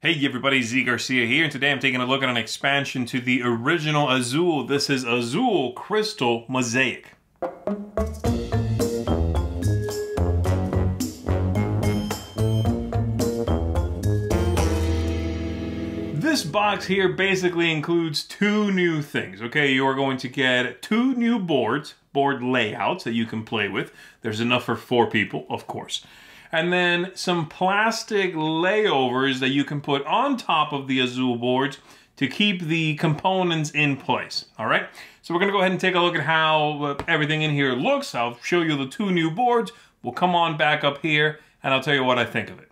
Hey everybody, Zee Garcia here, and today I'm taking a look at an expansion to the original Azul. This is Azul Crystal Mosaic. This box here basically includes two new things, okay? You are going to get two new board layouts that you can play with. There's enough for four people, of course. And then some plastic layovers that you can put on top of the Azul boards to keep the components in place, all right? So we're gonna go ahead and take a look at how everything in here looks. I'll show you the two new boards. We'll come on back up here and I'll tell you what I think of it.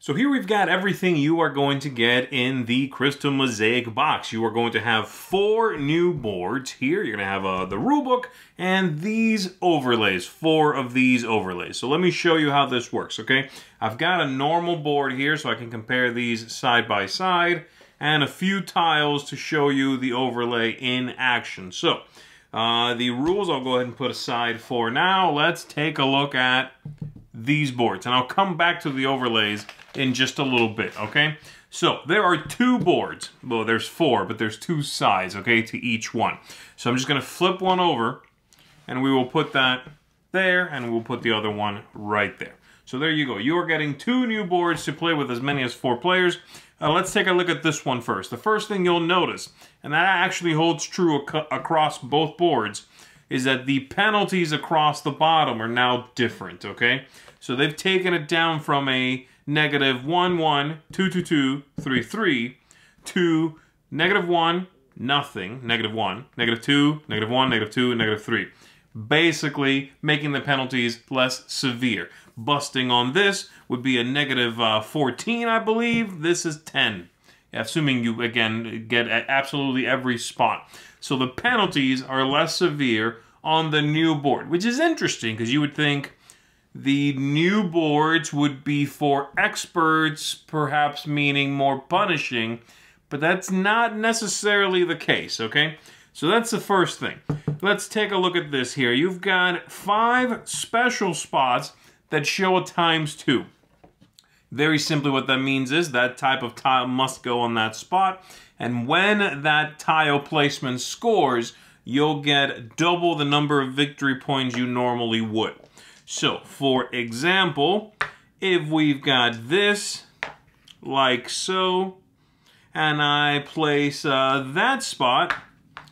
So here we've got everything you are going to get in the Crystal Mosaic box. You are going to have four new boards here. You're gonna have the rule book and these overlays, four of these overlays. So let me show you how this works, okay? I've got a normal board here so I can compare these side by side and a few tiles to show you the overlay in action. So the rules I'll go ahead and put aside for now. Let's take a look at these boards, and I'll come back to the overlays in just a little bit, okay? So there are two boards. Well, there's four, but there's two sides, okay, to each one. So I'm just gonna flip one over and we will put that there and we'll put the other one right there. So there you go. You are getting two new boards to play with as many as four players. Let's take a look at this one first. The first thing you'll notice, and that actually holds true across both boards, is that the penalties across the bottom are now different, okay? So they've taken it down from a negative 1, 1, 2, 2, 2, 3, 3, to negative 1, nothing, negative 1, negative 2, negative 1, negative 2, negative 3. Basically making the penalties less severe. Busting on this would be a negative 14, I believe. This is 10. Assuming you, again, get at absolutely every spot. So the penalties are less severe on the new board, which is interesting because you would think the new boards would be for experts, perhaps meaning more punishing, but that's not necessarily the case, okay? So that's the first thing. Let's take a look at this here. You've got five special spots that show a ×2. Very simply what that means is that type of tile must go on that spot, and when that tile placement scores, you'll get double the number of victory points you normally would. So, for example, if we've got this, like so, and I place that spot,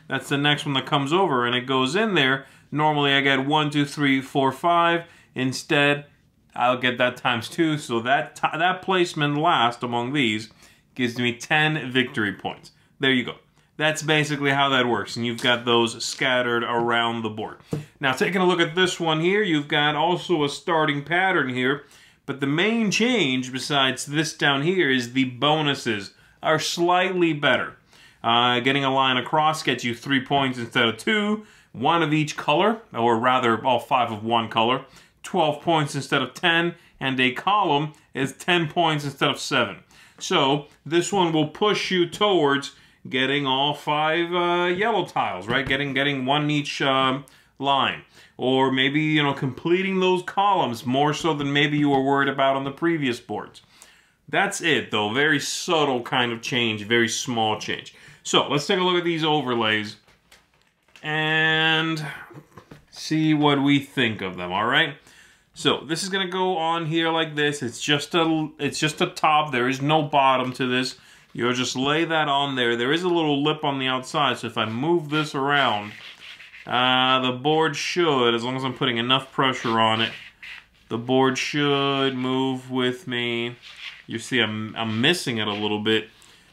that's the next one that comes over and it goes in there, normally I get 1, 2, 3, 4, 5, instead I'll get that ×2, so that placement last among these gives me 10 victory points. There you go. That's basically how that works, and you've got those scattered around the board. Now, taking a look at this one here, you've got also a starting pattern here, but the main change, besides this down here, is the bonuses are slightly better. Getting a line across gets you 3 points instead of 2, one of each color, or rather all five of one color, 12 points instead of 10, and a column is 10 points instead of 7. So this one will push you towards getting all five yellow tiles, right? Getting one each line, or maybe, you know, completing those columns more so than maybe you were worried about on the previous boards. That's it, though. Very subtle kind of change, very small change. So let's take a look at these overlays and see what we think of them. All right. So this is gonna go on here like this. It's just a top. There is no bottom to this. You'll just lay that on there. There is a little lip on the outside, so if I move this around, the board should, as long as I'm putting enough pressure on it, the board should move with me. You see I'm missing it a little bit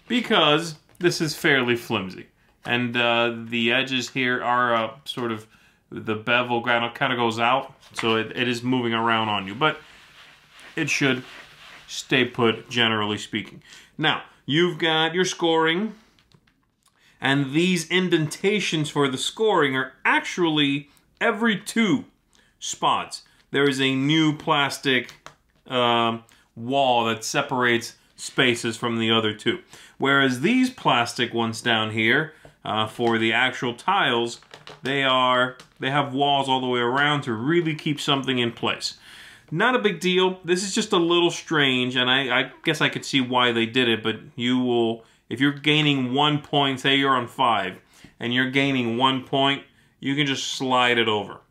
because this is fairly flimsy. And the edges here are sort of, the bevel kind of goes out, so it is moving around on you, but it should stay put, generally speaking. Now, you've got your scoring, and these indentations for the scoring are actually every 2 spots. There is a new plastic wall that separates spaces from the other 2, whereas these plastic ones down here, for the actual tiles, they have walls all the way around to really keep something in place. Not a big deal. This is just a little strange, and I guess I could see why they did it, but you will, if you're gaining 1 point, say you're on 5, and you're gaining 1 point, you can just slide it over.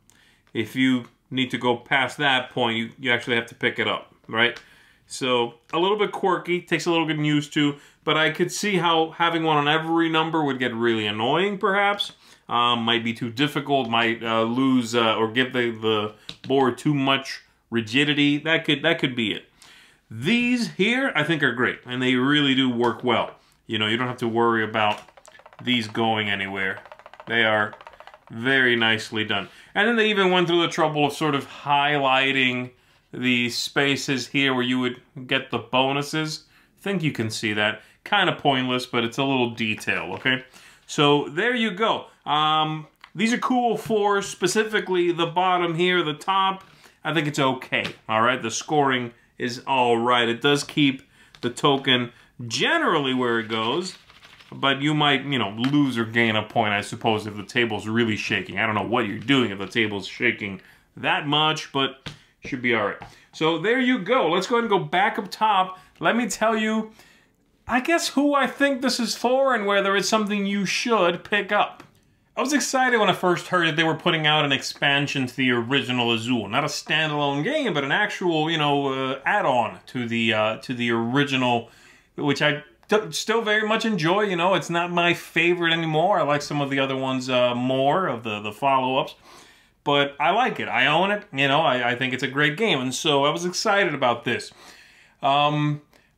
If you need to go past that point, you actually have to pick it up, right? So, a little bit quirky, takes a little getting used to, but I could see how having one on every number would get really annoying, perhaps. Might be too difficult, might lose or give the board too much rigidity. That could be it. These here, I think, are great, and they really do work well. You know, you don't have to worry about these going anywhere. They are very nicely done. And then they even went through the trouble of sort of highlighting the spaces here where you would get the bonuses. I think you can see that. Kind of pointless, but it's a little detail, okay? So there you go. These are cool for specifically the bottom here, the top. I think it's okay, all right? The scoring is all right. It does keep the token generally where it goes, but you might, you know, lose or gain a point, I suppose, if the table's really shaking. I don't know what you're doing if the table's shaking that much, but should be all right. So there you go. Let's go ahead and go back up top. Let me tell you, I guess, who I think this is for and whether it's something you should pick up. I was excited when I first heard that they were putting out an expansion to the original Azul. Not a standalone game, but an actual, you know, add-on to the original, which I still very much enjoy. You know, it's not my favorite anymore. I like some of the other ones more, of the follow-ups. But I like it. I own it. You know, I think it's a great game. And so I was excited about this.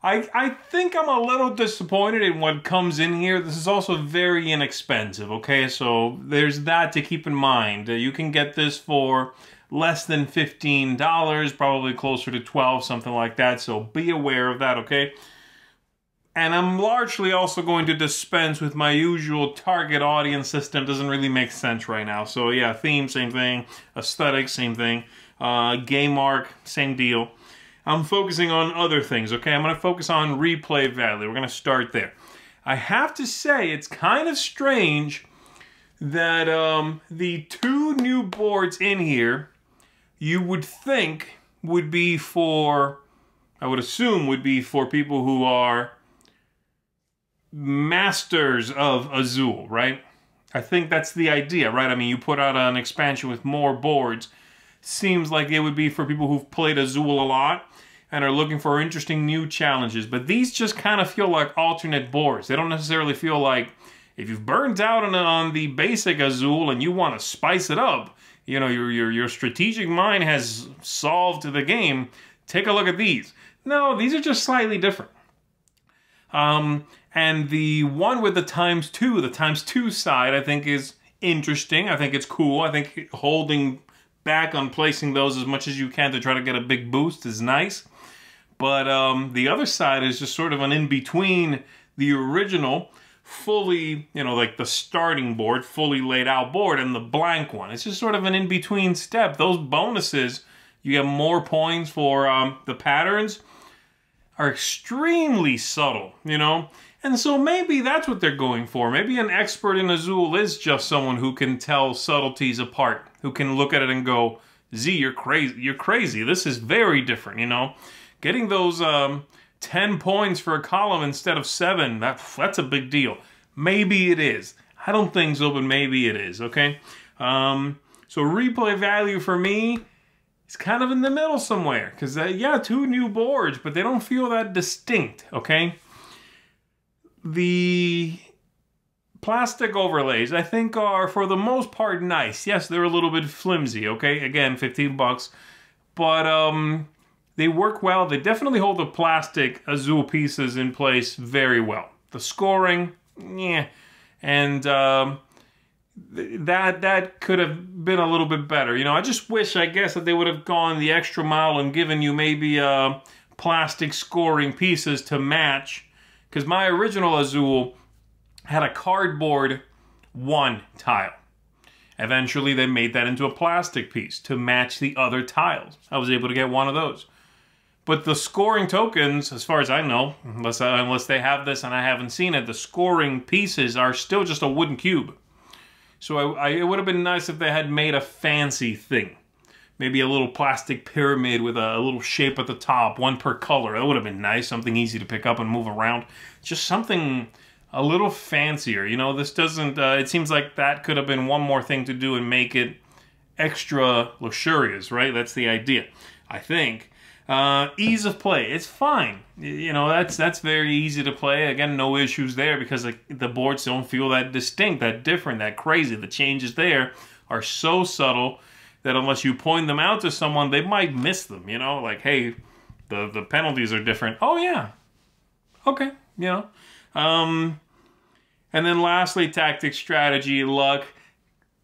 I think I'm a little disappointed in what comes in here. This is also very inexpensive, okay? So there's that to keep in mind. You can get this for less than $15, probably closer to $12, something like that. So be aware of that, okay? And I'm largely also going to dispense with my usual target audience system. Doesn't really make sense right now. So yeah, theme, same thing. Aesthetic, same thing. Game arc, same deal. I'm focusing on other things, okay? I'm going to focus on replay value. We're going to start there. I have to say, it's kind of strange that the two new boards in here, you would think would be for, I would assume would be for people who are masters of Azul, right? I think that's the idea, right? I mean, you put out an expansion with more boards. Seems like it would be for people who've played Azul a lot and are looking for interesting new challenges. But these just kind of feel like alternate boards. They don't necessarily feel like if you've burned out on the basic Azul and you want to spice it up, you know, your strategic mind has solved the game. Take a look at these. No, these are just slightly different. And the one with the times 2 side, I think is interesting. I think it's cool. I think holding back on placing those as much as you can to try to get a big boost is nice. But the other side is just sort of an in-between the original, fully, you know, like the starting board, fully laid out board, and the blank one. It's just sort of an in-between step. Those bonuses, you get more points for the patterns, are extremely subtle, you know? And so maybe that's what they're going for. Maybe an expert in Azul is just someone who can tell subtleties apart, who can look at it and go, "Zee, you're crazy. You're crazy. This is very different," you know? Getting those 10 points for a column instead of 7, that's a big deal. Maybe it is. I don't think so, but maybe it is, okay? So replay value for me, it's kind of in the middle somewhere, because, yeah, two new boards, but they don't feel that distinct, okay? The plastic overlays, I think, are, for the most part, nice. Yes, they're a little bit flimsy, okay? Again, 15 bucks. But they work well. They definitely hold the plastic Azul pieces in place very well. The scoring, yeah. And that could have been a little bit better. You know, I just wish, I guess, that they would have gone the extra mile and given you maybe plastic scoring pieces to match. Because my original Azul had a cardboard 1 tile. Eventually, they made that into a plastic piece to match the other tiles. I was able to get one of those. But the scoring tokens, as far as I know, unless they have this and I haven't seen it, the scoring pieces are still just a wooden cube. So it would have been nice if they had made a fancy thing. Maybe a little plastic pyramid with a little shape at the top, one per color. That would have been nice, something easy to pick up and move around. Just something a little fancier, you know. This doesn't, it seems like that could have been one more thing to do and make it extra luxurious, right? That's the idea, I think. Ease of play, it's fine. You know, that's very easy to play. Again, no issues there because like, the boards don't feel that distinct, that different, that crazy. The changes there are so subtle that unless you point them out to someone, they might miss them, you know? Like, hey, the penalties are different. Oh, yeah. Okay, you know. And then lastly, tactics, strategy, luck,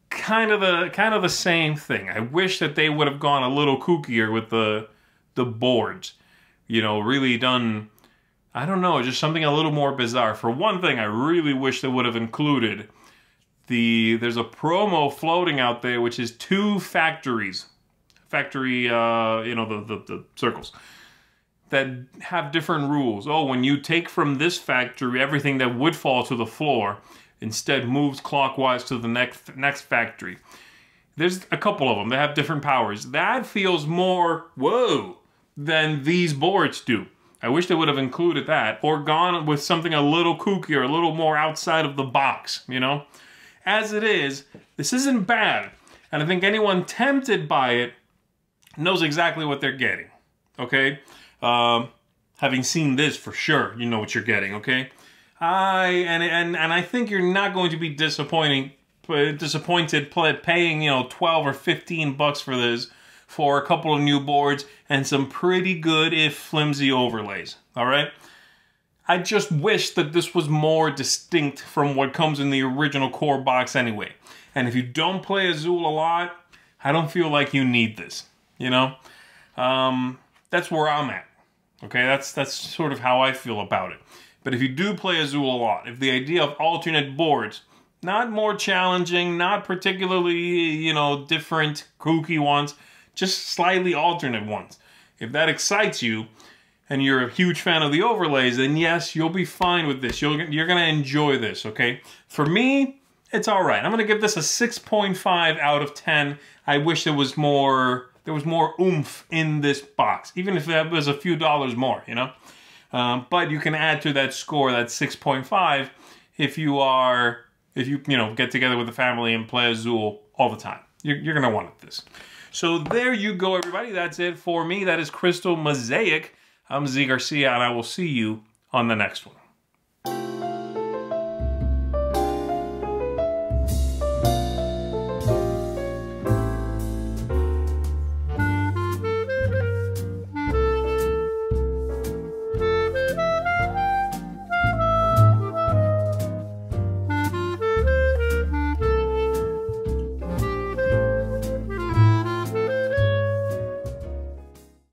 kind of the same thing. I wish that they would have gone a little kookier with the boards. You know, really done, I don't know, just something a little more bizarre. For one thing, I really wish they would have included there's a promo floating out there, which is two factory, you know, the circles that have different rules. Oh, when you take from this factory, everything that would fall to the floor instead moves clockwise to the next factory. There's a couple of them that have different powers. That feels more, whoa, than these boards do. I wish they would have included that or gone with something a little kookier, a little more outside of the box, you know? As it is, this isn't bad, and I think anyone tempted by it knows exactly what they're getting, okay? Having seen this, for sure, you know what you're getting, okay? I think you're not going to be disappointed paying, you know, 12 or 15 bucks for this for a couple of new boards and some pretty good, if flimsy, overlays, all right? I just wish that this was more distinct from what comes in the original core box anyway. And if you don't play Azul a lot, I don't feel like you need this, you know? That's where I'm at, okay? That's sort of how I feel about it. But if you do play Azul a lot, if the idea of alternate boards, not more challenging, not particularly, you know, different, kooky ones, just slightly alternate ones. If that excites you, and you're a huge fan of the overlays, then yes, you'll be fine with this. You're gonna enjoy this, okay? For me, it's all right. I'm gonna give this a 6.5 out of 10. I wish there was more oomph in this box, even if that was a few dollars more, you know? But you can add to that score, that 6.5, if you, you know, get together with the family and play Azul all the time. You're gonna want this. So there you go, everybody. That's it for me. That is Crystal Mosaic. I'm Zee Garcia, and I will see you on the next one.